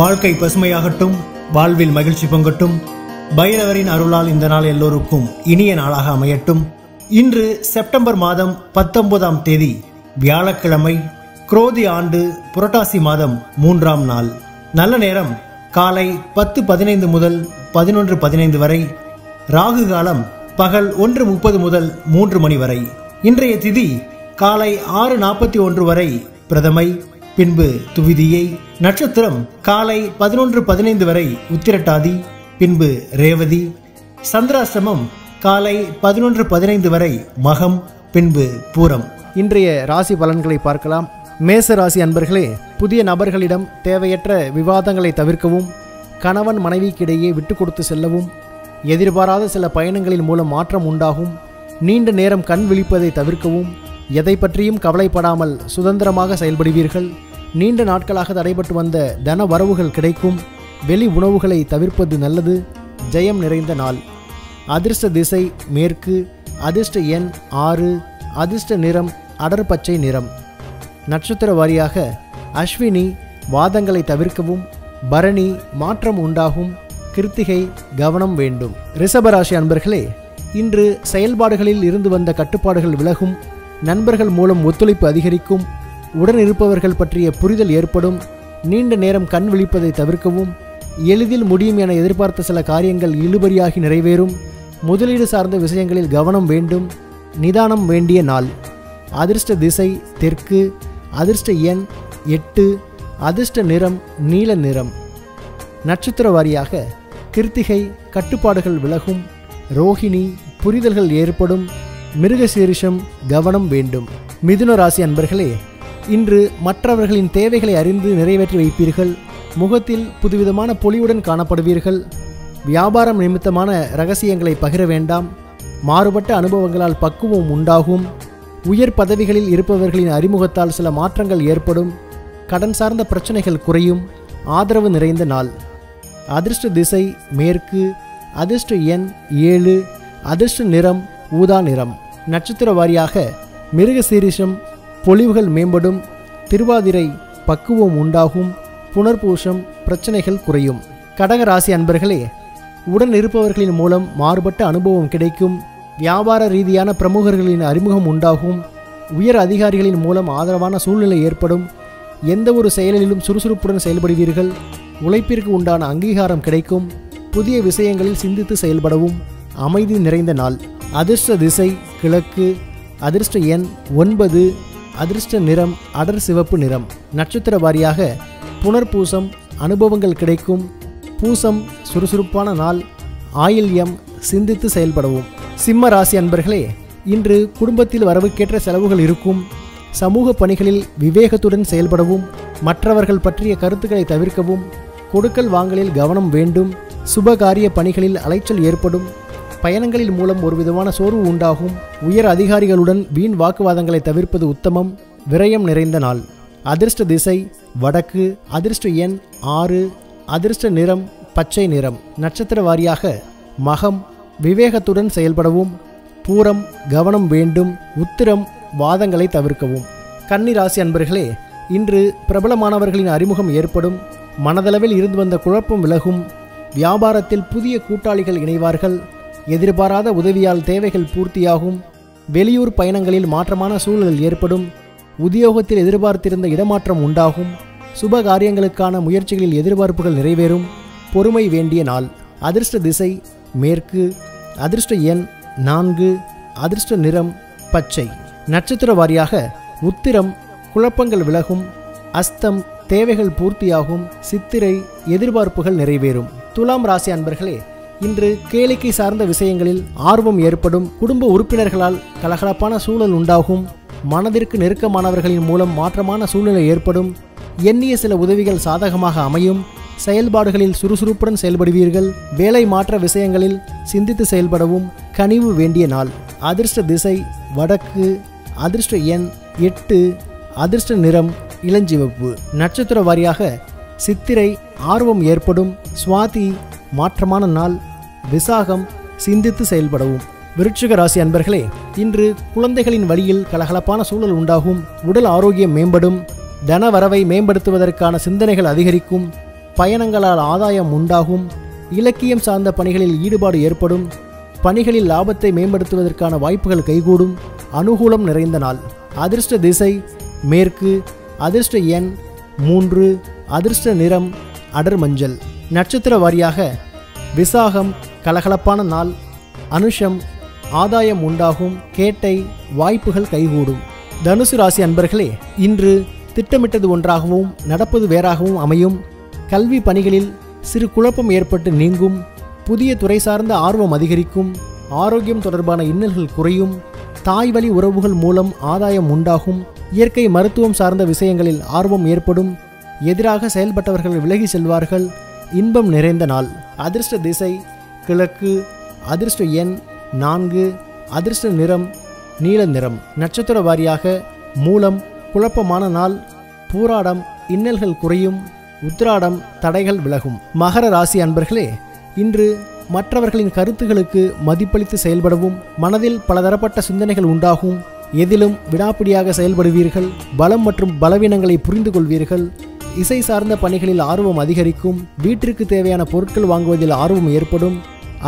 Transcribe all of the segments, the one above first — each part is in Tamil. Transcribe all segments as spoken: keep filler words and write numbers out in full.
வாழ்க்கை பசுமையாகட்டும், வாழ்வில் மகிழ்ச்சி பொங்கட்டும். பைரவரின் அருளால் இந்த நாள் எல்லோருக்கும் இனிய நாளாக அமையட்டும். இன்று செப்டம்பர் மாதம் பத்தொன்பதாம் தேதி வியாழக்கிழமை, குரோதி ஆண்டு புரட்டாசி மாதம் மூன்றாம் நாள். நல்ல நேரம் காலை பத்து பதினைந்து முதல் பதினொன்று பதினைந்து வரை. ராகு காலம் பகல் ஒன்று முப்பது முதல் மூன்று மணி வரை. இன்றைய திதி காலை ஆறு நாற்பத்தி ஒன்று வரை பிரதமை, பின்பு துவிதியை. நட்சத்திரம் காலை பதினொன்று பதினைந்து வரை உத்திரட்டாதி, பின்பு ரேவதி. சந்திராசிரமம் காலை பதினொன்று பதினைந்து வரை மகம், பின்பு பூரம். இன்றைய ராசி பலன்களை பார்க்கலாம். மேச ராசி அன்பர்களே, புதிய நபர்களிடம் தேவையற்ற விவாதங்களை தவிர்க்கவும், கணவன் மனைவிக்கிடையே விட்டு கொடுத்து செல்லவும், எதிர்பாராத சில பயணங்களின் மூலம் மாற்றம் உண்டாகும். நீண்ட நேரம் கண் விழிப்பதை தவிர்க்கவும், எதை பற்றியும் கவலைப்படாமல் சுதந்திரமாக செயல்படுவீர்கள். நீண்ட நாட்களாக தடைபட்டு வந்த தன வரவுகள் கிடைக்கும். வெளி உணவுகளை தவிர்ப்பது நல்லது. ஜெயம் நிறைந்த நாள். அதிர்ஷ்ட திசை மேற்கு. அதிர்ஷ்ட எண் ஆறு. அதிர்ஷ்ட நிறம் அடர்பச்சை நிறம். நட்சத்திர வாரியாக அஸ்வினி வாதங்களை தவிர்க்கவும், பரணி மாற்றம் உண்டாகும். கிருத்திகை கவனம் வேண்டும். ரிஷபராசி அன்பர்களே, இன்று செயல்பாடுகளில் இருந்து வந்த கட்டுப்பாடுகள் விலகும். நண்பர்கள் மூலம் ஒத்துழைப்பு அதிகரிக்கும். உடன் இருப்பவர்கள் பற்றிய புரிதல் ஏற்படும். நீண்ட நேரம் கண் விழிப்பதை தவிர்க்கவும். எளிதில் முடியும் என எதிர்பார்த்த சில காரியங்கள் இழுபறியாகி நிறைவேறும். முதலீடு சார்ந்த விஷயங்களில் கவனம் வேண்டும். நிதானம் வேண்டிய நாள். அதிர்ஷ்ட திசை தெற்கு. அதிர்ஷ்ட எண் எட்டு. அதிர்ஷ்ட நிறம் நீல நிறம். நட்சத்திர வாரியாக கிருத்திகை கட்டுப்பாடுகள் விலகும். ரோஹிணி புரிதல்கள் ஏற்படும். மிருகசீரிஷம் கவனம் வேண்டும். மிதுன ராசி அன்பர்களே, இன்று மற்றவர்களின் தேவைகளை அறிந்து நிறைவேற்றி வைப்பீர்கள். முகத்தில் புதுவிதமான பொலிவுடன் காணப்படுவீர்கள். வியாபாரம் நிமித்தமான இரகசியங்களை பகிர வேண்டாம். மாறுபட்ட அனுபவங்களால் பக்குவம் உண்டாகும். உயர் பதவிகளில் இருப்பவர்களின் அறிமுகத்தால் சில மாற்றங்கள் ஏற்படும். கடன் சார்ந்த பிரச்சனைகள் குறையும். ஆதரவு நிறைந்த நாள். அதிர்ஷ்ட திசை மேற்கு. அதிர்ஷ்ட எண் ஏழு. அதிர்ஷ்ட நிறம் ஊதா நிறம். நட்சத்திர வாரியாக மிருகசீரிஷம் பொலிவுகள் மேம்படும். திருவாதிரை பக்குவம் உண்டாகும். புனர்பூஷம் பிரச்சனைகள் குறையும். கடக ராசி அன்பர்களே, உடன் இருப்பவர்களின் மூலம் மாறுபட்ட அனுபவம் கிடைக்கும். வியாபார ரீதியான பிரமுகர்களின் அறிமுகம் உண்டாகும். உயர் அதிகாரிகளின் மூலம் ஆதரவான சூழ்நிலை ஏற்படும். எந்த ஒரு செயலிலும் சுறுசுறுப்புடன் செயல்படுவீர்கள். உழைப்பிற்கு உண்டான அங்கீகாரம் கிடைக்கும். புதிய விஷயங்களில் சிந்தித்து செயல்படவும். அமைதி நிறைந்த நாள். அதிர்ஷ்ட திசை கிழக்கு. அதிர்ஷ்ட எண் ஒன்பது. அதிர்ஷ்ட நிறம் அடர் சிவப்பு நிறம். நட்சத்திர வாரியாக புனர்பூசம் அனுபவங்கள் கிடைக்கும். பூசம் சுறுசுறுப்பான நாள். ஆயில்யம் சிந்தித்து செயல்படவும். சிம்ம ராசி அன்பர்களே, இன்று குடும்பத்தில் வரவுக்கேற்ற செலவுகள் இருக்கும். சமூக பணிகளில் விவேகத்துடன் செயல்படவும். மற்றவர்கள் பற்றிய கருத்துக்களை தவிர்க்கவும். கொடுக்கல் வாங்கலில் கவனம் வேண்டும். சுபகாரிய பணிகளில் அலைச்சல் ஏற்படும். பயணங்களின் மூலம் ஒரு விதமான சோர்வு உண்டாகும். உயர் அதிகாரிகளுடன் வீண் வாக்குவாதங்களை தவிர்ப்பது உத்தமம். விரயம் நிறைந்த நாள். அதிர்ஷ்ட திசை வடக்கு. அதிர்ஷ்ட எண் ஆறு. அதிர்ஷ்ட நிறம் பச்சை நிறம். நட்சத்திர வாரியாக மகம் விவேகத்துடன் செயல்படவும். பூரம் கவனம் வேண்டும். உத்திரம் வாதங்களை தவிர்க்கவும். கன்னி ராசி அன்பர்களே, இன்று பிரபலமானவர்களின் அறிமுகம் ஏற்படும். மனதளவில் இருந்து வந்த குழப்பம் விலகும். வியாபாரத்தில் புதிய கூட்டாளிகள் இணைவார்கள். எதிர்பாராத உதவியால் தேவைகள் பூர்த்தியாகும். வெளியூர் பயணங்களில் மாற்றமான சூழல் ஏற்படும். உத்தியோகத்தில் எதிர்பார்த்திருந்த இடமாற்றம் உண்டாகும். சுப காரியங்களுக்கான முயற்சிகளில் எதிர்பார்ப்புகள் நிறைவேறும். பொறுமை வேண்டிய நாள். அதிர்ஷ்ட திசை மேற்கு. அதிர்ஷ்ட எண் நான்கு. அதிர்ஷ்ட நிறம் பச்சை. நட்சத்திர வாரியாக உத்திரம் குழப்பங்கள் விலகும். அஸ்தம் தேவைகள் பூர்த்தியாகும். சித்திரை எதிர்பார்ப்புகள் நிறைவேறும். துலாம் ராசி அன்பர்களே, இன்று கேளிக்கை சார்ந்த விஷயங்களில் ஆர்வம் ஏற்படும். குடும்ப உறுப்பினர்களால் கலகலப்பான சூழல் உண்டாகும். மனதிற்கு நெருக்கமானவர்களின் மூலம் மாற்றமான சூழ்நிலை ஏற்படும். எண்ணிய சில உதவிகள் சாதகமாக அமையும். செயல்பாடுகளில் சுறுசுறுப்புடன் செயல்படுவீர்கள். வேலை மாற்ற விஷயங்களில் சிந்தித்து செயல்படவும். கனிவு வேண்டிய நாள். அதிர்ஷ்ட திசை வடக்கு. அதிர்ஷ்ட எண் எட்டு. அதிர்ஷ்ட நிறம் இளஞ்சிவப்பு. நட்சத்திர வாரியாக சித்திரை ஆர்வம் ஏற்படும். சுவாதி மாற்றமான நாள். விசாகம் சிந்தித்து செயல்படவும். விருச்சிக ராசி அன்பர்களே, இன்று குழந்தைகளின் வழியில் கலகலப்பான சூழல் உண்டாகும். உடல் ஆரோக்கியம் மேம்படும். தன வரவை மேம்படுத்துவதற்கான சிந்தனைகள் அதிகரிக்கும். பயணங்களால் ஆதாயம் உண்டாகும், இலக்கியம் சார்ந்த பணிகளில் ஈடுபாடு ஏற்படும், பணிகளில் லாபத்தை மேம்படுத்துவதற்கான வாய்ப்புகள் கைகூடும், அனுகூலம் நிறைந்த நாள். அதிர்ஷ்ட திசை மேற்கு, அதிர்ஷ்ட எண் மூன்று, அதிர்ஷ்ட நிறம் அடர் மஞ்சள். நட்சத்திர வாரியாக விசாகம் கலகலப்பான நாள், அனுஷம் ஆதாயம் உண்டாகும், கேட்டை வாய்ப்புகள் கைகூடும். தனுசு ராசி அன்பர்களே, இன்று திட்டமிட்டது ஒன்றாகவும் நடப்பது வேறாகவும் அமையும். கல்வி பணிகளில் சிறு குழப்பம் ஏற்பட்டு நீங்கும், புதிய துறை சார்ந்த ஆர்வம் அதிகரிக்கும், ஆரோக்கியம் தொடர்பான இன்னல்கள் குறையும், தாய்வழி உறவுகள் மூலம் ஆதாயம் உண்டாகும், இயற்கை மருத்துவம் சார்ந்த விஷயங்களில் ஆர்வம் ஏற்படும், எதிராக செயல்பட்டவர்கள் விலகி செல்வார்கள், இன்பம் நிறைந்த நாள். அதிர்ஷ்ட திசை கிழக்கு, அதிர்ஷ்ட எண் நான்கு, அதிர்ஷ்ட நிறம் நீல நிறம். நட்சத்திர வாரியாக மூலம் குழப்பமான நாள், பூராடம் இன்னல்கள் குறையும், உத்திராடம் தடைகள் விலகும். மகர ராசி அன்பர்களே, இன்று மற்றவர்களின் கருத்துகளுக்கு மதிப்பளித்து செயல்படவும், மனதில் பலதரப்பட்ட சிந்தனைகள் உண்டாகும், எதிலும் விடாப்பிடியாக செயல்படுவீர்கள், பலம் மற்றும் பலவீனங்களை புரிந்து கொள்வீர்கள், இசை சார்ந்த பணிகளில் ஆர்வம் அதிகரிக்கும், வீட்டிற்கு தேவையான பொருட்கள் வாங்குவதில் ஆர்வம் ஏற்படும்,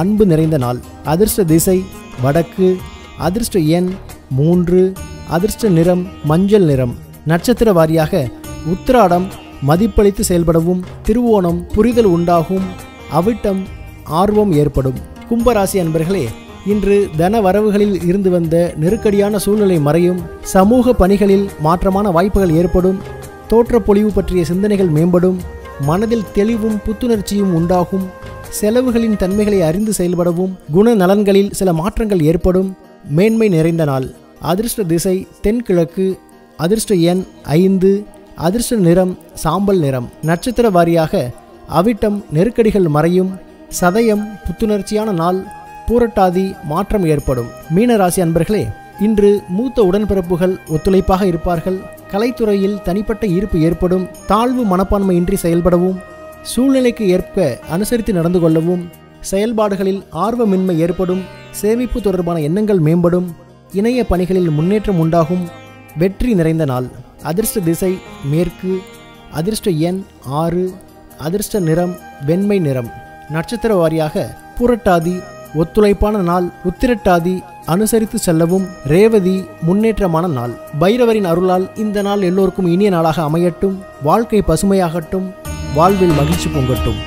அன்பு நிறைந்த நாள். அதிர்ஷ்ட திசை வடக்கு, அதிர்ஷ்ட எண் மூன்று, அதிர்ஷ்ட நிறம் மஞ்சள் நிறம். நட்சத்திர வாரியாக உத்திராடம் மதிப்பளித்து செயல்படவும், திருவோணம் புரிதல் உண்டாகும், அவிட்டம் ஆர்வம் ஏற்படும். கும்பராசி அன்பர்களே, இன்று தன வரவுகளில் இருந்து வந்த நெருக்கடியான சூழ்நிலை மறையும், சமூக பணிகளில் மாற்றமான வாய்ப்புகள் ஏற்படும், தோற்றப்பொழிவு பற்றிய சிந்தனைகள் மேம்படும், மனதில் தெளிவும் புத்துணர்ச்சியும் உண்டாகும், செலவுகளின் தன்மைகளை அறிந்து செயல்படவும், குண நலன்களில் சில மாற்றங்கள் ஏற்படும், மேன்மை நிறைந்த நாள். அதிர்ஷ்ட திசை தென்கிழக்கு, அதிர்ஷ்ட எண் ஐந்து, அதிர்ஷ்ட நிறம் சாம்பல் நிறம். நட்சத்திர வாரியாக அவிட்டம் நெருக்கடிகள் மறையும், சதயம் புத்துணர்ச்சியான நாள், பூரட்டாதி மாற்றம் ஏற்படும். மீனராசி அன்பர்களே, இன்று மூத்த உடன்பிறப்புகள் ஒத்துழைப்பாக இருப்பார்கள், கலைத்துறையில் தனிப்பட்ட ஈர்ப்பு ஏற்படும், தாழ்வு மனப்பான்மையின்றி செயல்படவும், சூழ்நிலைக்கு ஏற்ப அனுசரித்து நடந்து கொள்ளவும், செயல்பாடுகளில் ஆர்வமின்மை ஏற்படும், சேமிப்பு தொடர்பான எண்ணங்கள் மேம்படும், இணைய பணிகளில் முன்னேற்றம் உண்டாகும், வெற்றி நிறைந்த நாள். அதிர்ஷ்ட திசை மேற்கு, அதிர்ஷ்ட எண் ஆறு, அதிர்ஷ்ட நிறம் வெண்மை நிறம். நட்சத்திர வாரியாக புரட்டாதி ஒத்துழைப்பான நாள், உத்திரட்டாதி அனுசரித்து செல்லவும், ரேவதி முன்னேற்றமான நாள். பைரவரின் அருளால் இந்த நாள் எல்லோருக்கும் இனிய நாளாக அமையட்டும், வாழ்க்கை பசுமையாகட்டும், வாழ்வில் மகிழ்ச்சி பொங்கட்டும்.